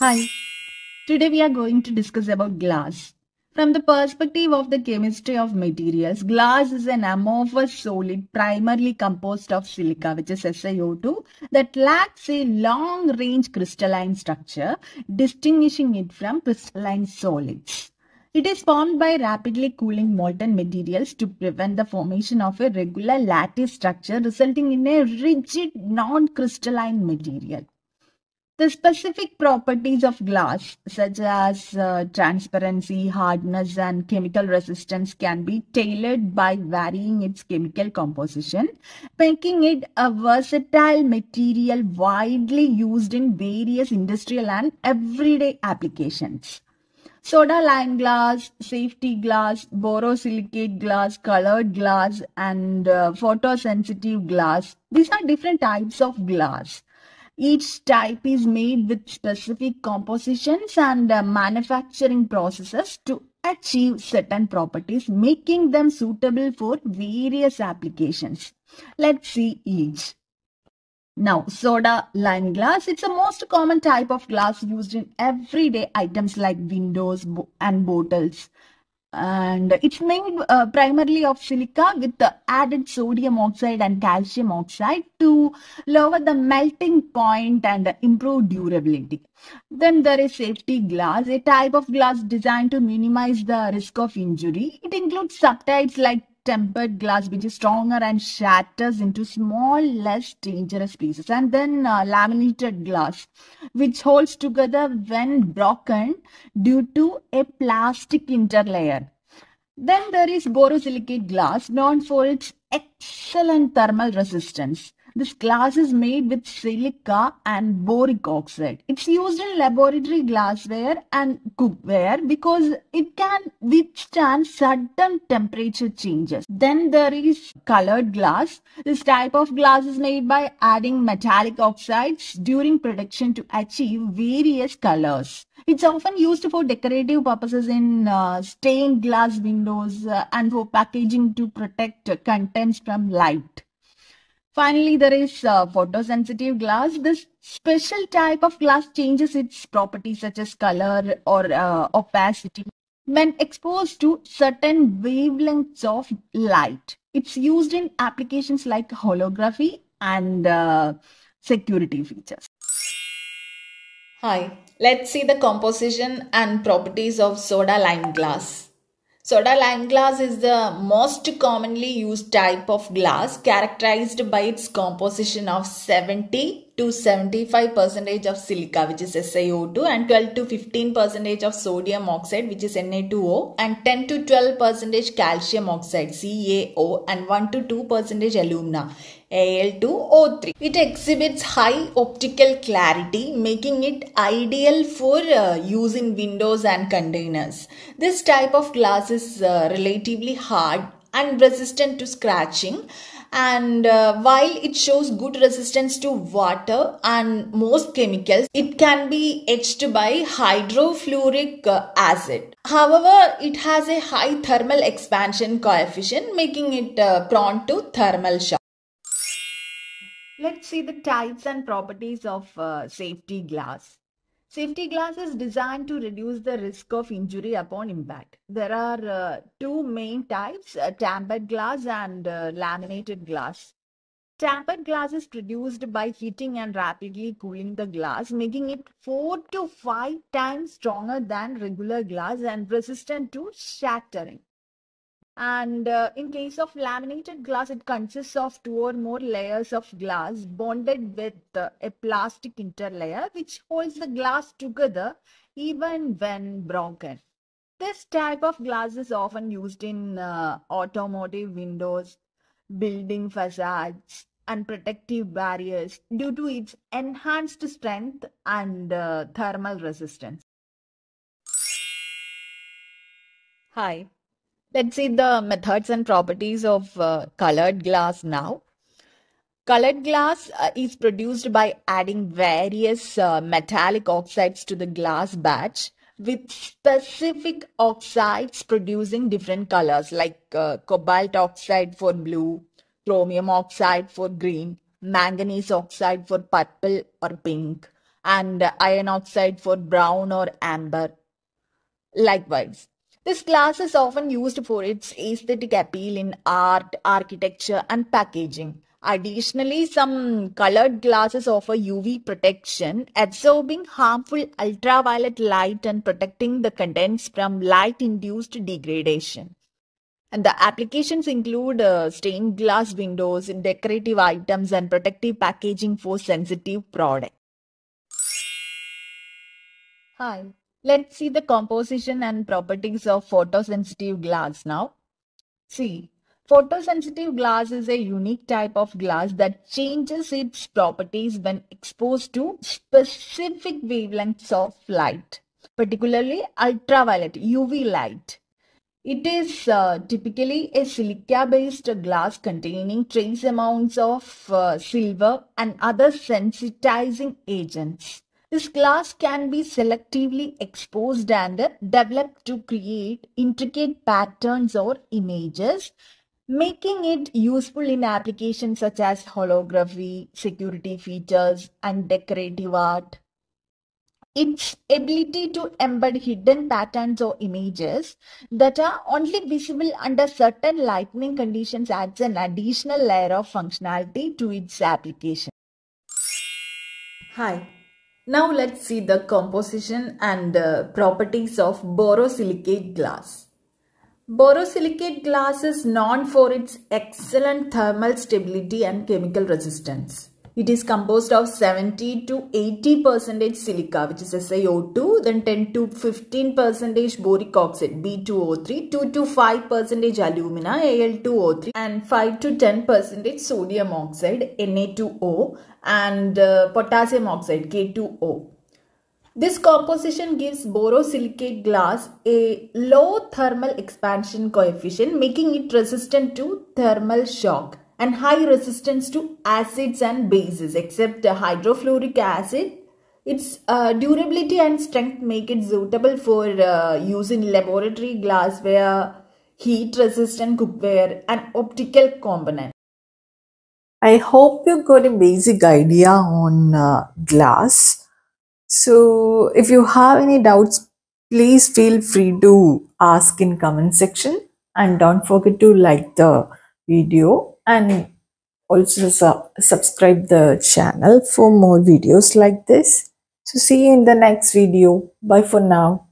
Hi, today we are going to discuss about glass. From the perspective of the chemistry of materials, glass is an amorphous solid primarily composed of silica, which is SiO2, that lacks a long-range crystalline structure, distinguishing it from crystalline solids. It is formed by rapidly cooling molten materials to prevent the formation of a regular lattice structure, resulting in a rigid, non-crystalline material. The specific properties of glass, such as transparency, hardness, and chemical resistance, can be tailored by varying its chemical composition, making it a versatile material widely used in various industrial and everyday applications. Soda lime glass, safety glass, borosilicate glass, colored glass, and photosensitive glass. These are different types of glass. Each type is made with specific compositions and manufacturing processes to achieve certain properties, making them suitable for various applications. Let's see each. Now, soda lime glass, it's the most common type of glass used in everyday items like windows and bottles. And it's made primarily of silica with the added sodium oxide and calcium oxide to lower the melting point and improve durability. Then there is safety glass, a type of glass designed to minimize the risk of injury. It includes subtypes like tempered glass, which is stronger and shatters into small, less dangerous pieces. And then laminated glass, which holds together when broken due to a plastic interlayer. Then there is borosilicate glass, known for its excellent thermal resistance. This glass is made with silica and boric oxide. It's used in laboratory glassware and cookware because it can withstand sudden temperature changes. Then there is colored glass. This type of glass is made by adding metallic oxides during production to achieve various colors. It's often used for decorative purposes in stained glass windows and for packaging to protect contents from light. Finally, there is photosensitive glass. This special type of glass changes its properties such as color or opacity when exposed to certain wavelengths of light. It's used in applications like holography and security features. Hi, let's see the composition and properties of soda lime glass. Soda lime glass is the most commonly used type of glass, characterized by its composition of 70 to 75% of silica, which is SiO2, and 12 to 15% of sodium oxide, which is Na2O, and 10 to 12% calcium oxide, CaO, and 1 to 2% alumina, Al2O3. It exhibits high optical clarity, making it ideal for use in windows and containers. This type of glass is relatively hard and resistant to scratching, and while it shows good resistance to water and most chemicals, it can be etched by hydrofluoric acid. However, it has a high thermal expansion coefficient, making it prone to thermal shock. Let's see the types and properties of safety glass. Safety glass is designed to reduce the risk of injury upon impact. There are two main types, tempered glass and laminated glass. Tempered glass is produced by heating and rapidly cooling the glass, making it 4 to 5 times stronger than regular glass and resistant to shattering. And in case of laminated glass, it consists of 2 or more layers of glass bonded with a plastic interlayer, which holds the glass together even when broken. This type of glass is often used in automotive windows, building facades, and protective barriers due to its enhanced strength and thermal resistance. Hi. Let's see the methods and properties of colored glass now. Colored glass is produced by adding various metallic oxides to the glass batch, with specific oxides producing different colors like Cobalt Oxide for blue, Chromium Oxide for green, Manganese Oxide for purple or pink, and iron oxide for brown or amber. Likewise, this glass is often used for its aesthetic appeal in art, architecture, and packaging. Additionally, some colored glasses offer UV protection, absorbing harmful ultraviolet light and protecting the contents from light-induced degradation. And the applications include stained glass windows, decorative items, and protective packaging for sensitive products. Hi, let's see the composition and properties of photosensitive glass now. See. Photosensitive glass is a unique type of glass that changes its properties when exposed to specific wavelengths of light, particularly ultraviolet UV light. It is typically a silica-based glass containing trace amounts of silver and other sensitizing agents. This glass can be selectively exposed and developed to create intricate patterns or images, making it useful in applications such as holography, security features, and decorative art. Its ability to embed hidden patterns or images that are only visible under certain lighting conditions adds an additional layer of functionality to its application. Hi, now let's see the composition and properties of borosilicate glass. Borosilicate glass is known for its excellent thermal stability and chemical resistance. It is composed of 70% to 80% silica, which is SiO2, then 10% to 15% boric oxide, B2O3, 2% to 5% alumina, Al2O3, and 5% to 10% sodium oxide, Na2O, and potassium oxide, K2O. This composition gives borosilicate glass a low thermal expansion coefficient, making it resistant to thermal shock and high resistance to acids and bases except hydrofluoric acid. Its durability and strength make it suitable for use in laboratory glassware, heat-resistant cookware, and optical components. I hope you got a basic idea on glass. So if you have any doubts, please feel free to ask in comment section, and don't forget to like the video and also subscribe the channel for more videos like this. So see you in the next video. Bye for now.